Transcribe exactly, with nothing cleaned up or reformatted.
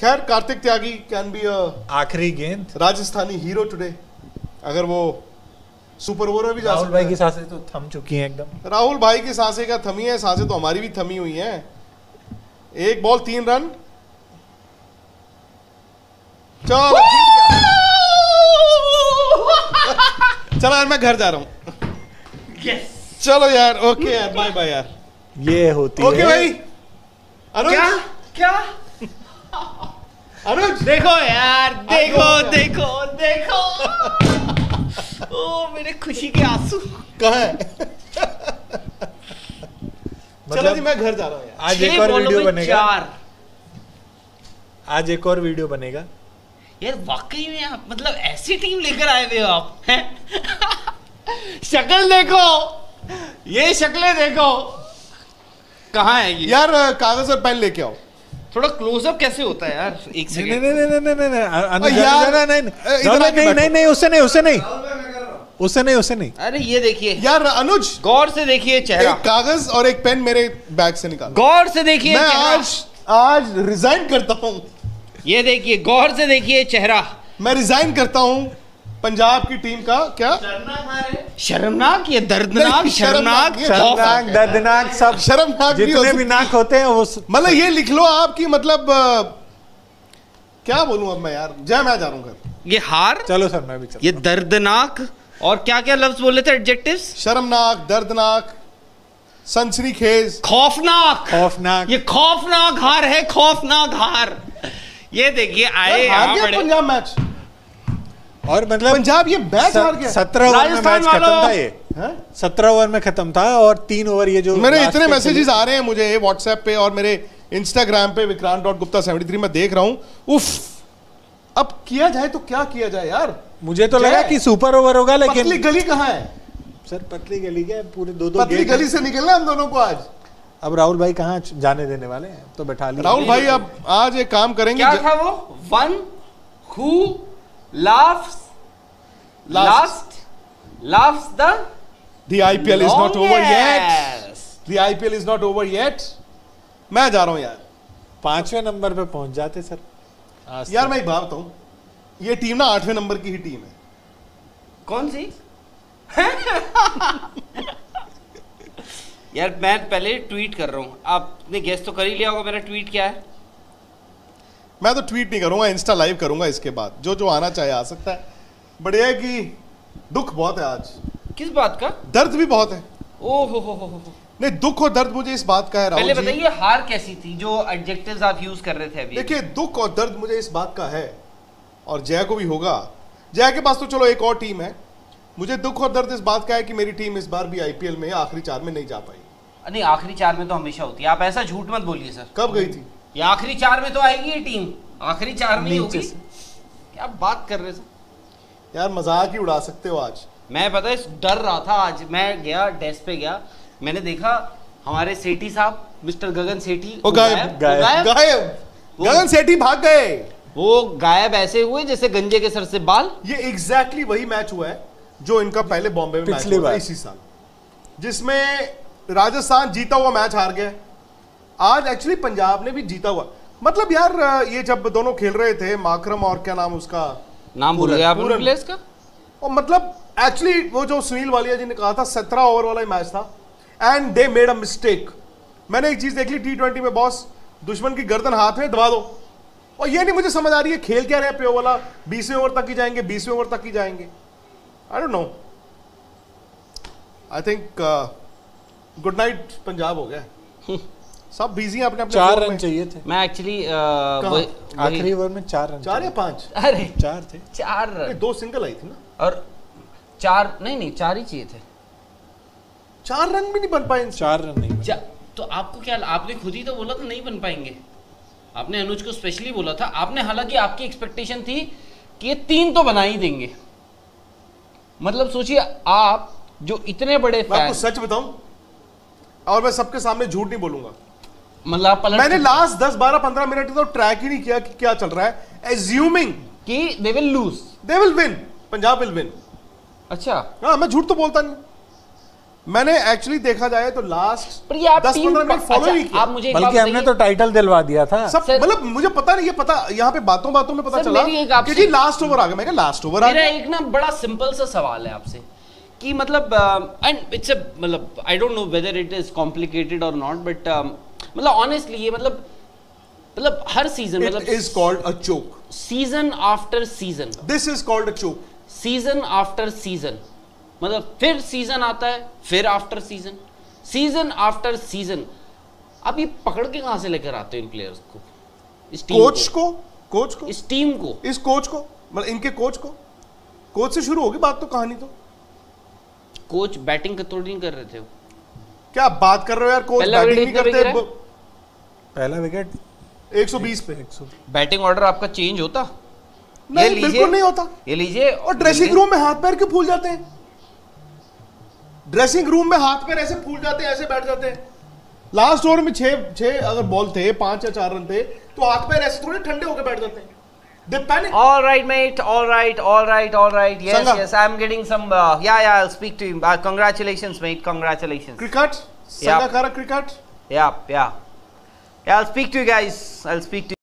खैर Kartik Tyagi can be आखिरी गेंद राजस्थानी हीरो टुडे, अगर वो सुपर ओवर में भी जा सकते हैं। राहुल भाई की सांसें तो थम चुकी हैं एकदम। राहुल भाई की सांसें क्या थमी है, सांसें तो हमारी भी थमी हुई हैं। एक बॉल तीन रन, चलो चलो यार मैं घर जा रहा हूँ। yes. चलो यार ओके यार बाय बाय यार। ये होती okay है। ओके भाई अनुज क्या क्या अनुज देखो यार देखो देखो देखो, देखो। ओ मेरे खुशी के आंसू कहाँ है। चलो जी मैं घर जा रहा हूँ। आज एक और वीडियो बनेगा, आज एक और वीडियो बनेगा यार। वाकई में आप मतलब ऐसी टीम लेकर आए हुए हो आप। शक्ल देखो, ये शक्लें देखो, कहाँ है ये यार। कागज और पेन लेके आओ, थोड़ा क्लोजअप कैसे होता है यार। एक नहीं नहीं नहीं नहीं नहीं नहीं नहीं नहीं नहीं उससे नहीं उससे नहीं उसे नहीं उसे नहीं अरे ये देखिए यार अनुज, गौर से देखिए चेहरा। एक कागज और एक पेन मेरे बैग से निकाल, गौर से देखिए। मैं आज आज रिजाइन करता हूँ। ये देखिए गौर से देखिए चेहरा। मैं रिजाइन करता हूँ पंजाब की टीम का। क्या शर्मनाक, ये दर्दनाक, शर्मनाक शर्मनाक दर्दनाक सब शर्मनाक जितने भी नाक होते हैं वो। मतलब ये लिख लो आपकी, मतलब क्या बोलूँ अब मैं यार। जय मैं जा रहा हूँ ये हार। चलो सर मैं भी चलूँ। ये दर्दनाक और क्या क्या लफ्ज बोले थे एडजेक्टिव्स? शर्मनाक, दर्दनाक, सनसनी खेज, खौफनाक। खौफनाक ये खौफनाक हार है, खौफनाक हार। ये देखिए आए पंजाब मैच और मतलब पंजाब ये मैच हार गया। सत्रह ओवर में मैच खत्म था ये, सत्रह ओवर में खत्म था और तीन ओवर ये जो मेरे इतने मैसेजेस आ रहे हैं मुझे व्हाट्सएप्प पे और मेरे इंस्टाग्राम पे Vikrant dot Gupta seventy three में देख रहा हूँ। उफ अब किया जाए तो क्या किया जाए यार। मुझे तो लगा कि सुपर ओवर होगा लेकिन पतली गली कहाँ है सर। पतली गली क्या, पूरे दो दो पतली गली से निकलना हम दोनों को आज। अब राहुल भाई कहाँ जाने देने वाले हैं, तो बैठा लिया राहुल भाई। अब आज एक काम करेंगे, क्या था वो one who laughs last laughs the the IPL is not over yet, the IPL is not over yet. मैं जा रहा हूँ यार, पांचवें नंबर पे पहुंच जाते सर। यार मैं भावता हूँ ये टीम ना आठवें नंबर की ही टीम है। कौन सी? यार मैं पहले ट्वीट कर रहा हूँ, आपने गेस तो कर ही लिया होगा मेरा ट्वीट क्या है। मैं तो ट्वीट नहीं करूँगा, इंस्टा लाइव करूँगा इसके बाद। जो जो आना चाहे आ सकता है। बढ़िया है कि दुख बहुत है आज। किस बात का? दर्द भी बहुत है। ओ हो हो हो नहीं, दुख और दर्द मुझे इस बात का है। पहले बताइए हार कैसी थी जो एडजेक्टिव्स आप यूज कर रहे थे अभी। देखिए दुख और दर्द मुझे इस बात का है और जय को भी होगा। जय के पास तो चलो एक और टीम है। मुझे दुख और दर्द इस बात का है कि मेरी टीम इस बार भी आईपीएल में आखिरी चार में नहीं जा पाई। नहीं आखिरी चार में तो हमेशा होती है, आप ऐसा झूठ मत बोलिए सर। कब गई थी ये आखिरी चार में? तो आएगी ये टीम आखिरी चार में ही होगी। क्या बात कर रहे सर यार, मजाक ही उड़ा सकते हो आज। मैं पता है डर रहा था आज, मैं गया डेस्क पे गया, मैंने देखा हमारे सेठी साहब मिस्टर गगन सेठी गगन सेठी भाग गए। वो गायब ऐसे हुए जैसे गंजे के सर से बाल। ये एग्जैक्टली वही मैच हुआ है जो इनका पहले बॉम्बे में मैच हुआ इसी साल, जिसमें राजस्थान जीता हुआ मैच हार गया। आज एक्चुअली पंजाब ने भी जीता हुआ। मतलब यार ये जब दोनों खेल रहे थे माकरम और क्या नाम उसका, नाम भूल गया पूरा प्लेयर्स का। और मतलब एक्चुअली वो जो सुनील वालिया जी ने कहा था सत्रह ओवर वाला मैच था and they made a mistake. मैंने एक चीज देख ली टी ट्वेंटी में, बॉस दुश्मन की गर्दन हाथ में दबा दो। और ये नहीं मुझे समझ आ रही है खेल क्या रहे प्यो वाला, बीसवें ओवर तक ही जाएंगे, बीसवें ओवर तक ही जाएंगे। I don't know, I think good night Punjab हो गया। सब बिजी हैं अपने अपने। चार रन चाहिए थे। मैं एक्चुअली आखिरी ओवर में चार रन, चार या पांच, अरे चार थे, चार रन, दो सिंगल आई थी ना और चार नहीं नहीं चार ही चाहिए थे। चार रन भी नहीं बन पाए, चार रन नहीं। तो आपको क्या, आपने खुद ही तो बोला था नहीं बन पाएंगे। आपने अनुज को स्पेशली बोला था आपने, हालांकि आपकी एक्सपेक्टेशन थी कि ये तीन तो बना ही देंगे। मतलब सोचिए आप जो इतने बड़े फैन। मैं आपको सच बताऊं और मैं सबके सामने झूठ नहीं बोलूंगा, मतलब मैंने लास्ट दस बारह पंद्रह मिनट तो ट्रैक ही नहीं किया कि क्या चल रहा है, एज्यूमिंग कि they will lose, they will win, Punjab will win. अच्छा हाँ मैं झूठ तो बोलता नहीं। मैंने एक्चुअली देखा जाए तो लास्ट दस पंद्रह मिनट फॉलो ही किया, बल्कि हमने तो टाइटल दिलवा दिया था सब। मतलब मुझे पता नहीं, ये पता यहाँ पे बातों बातों में पता चला कि जी लास्ट ओवर आ गया। मैं कहा लास्ट ओवर आ गया। एक ना बड़ा सिंपल सा सवाल है आपसे कि मतलब एंड इट्स मतलब I don't know whether it is complicated और नॉट, बट मतलब ऑनेस्टली ये मतलब मतलब हर सीजन मतलब is called a choke, season after season this is called a choke, season after season मतलब फिर सीजन आता है, फिर after season, season after season. अब ये पकड़ के कहां से लेकर आते हो इन प्लेयर्स को, इस टीम कोच को, कोच को, इस टीम को, इस कोच को, मतलब इनके कोच को। कोच से शुरू होगी बात तो, कहानी तो। कोच बैटिंग का थोड़ी नहीं कर रहे थे वो। क्या बात कर रहे हो यार, कोच बैटिंग नहीं करते। पहला विकेट एक सौ बीस पे बैटिंग ऑर्डर आपका चेंज होता नहीं, बिल्कुल नहीं होता। ये लीजिए, और ड्रेसिंग रूम में हाथ पैर क्यों फूल जाते हैं, ड्रेसिंग रूम में हाथ पैर ऐसे फूल जाते हैं, ऐसे बैठ जाते हैं। लास्ट ओवर में छह छह अगर बॉल थे, पांच या चार रन थे, तो हाथ पैर ऐसे थोड़े ठंडे होकर बैठ जाते हैं। All right, mate. All right, all right, all right. Yes, Sangha. yes. I'm getting some. Uh, yeah, yeah. I'll speak to him. Uh, congratulations, mate. Congratulations. Cricket. Sangha Kara cricket. Yeah, yeah. Yeah. I'll speak to you guys. I'll speak to you.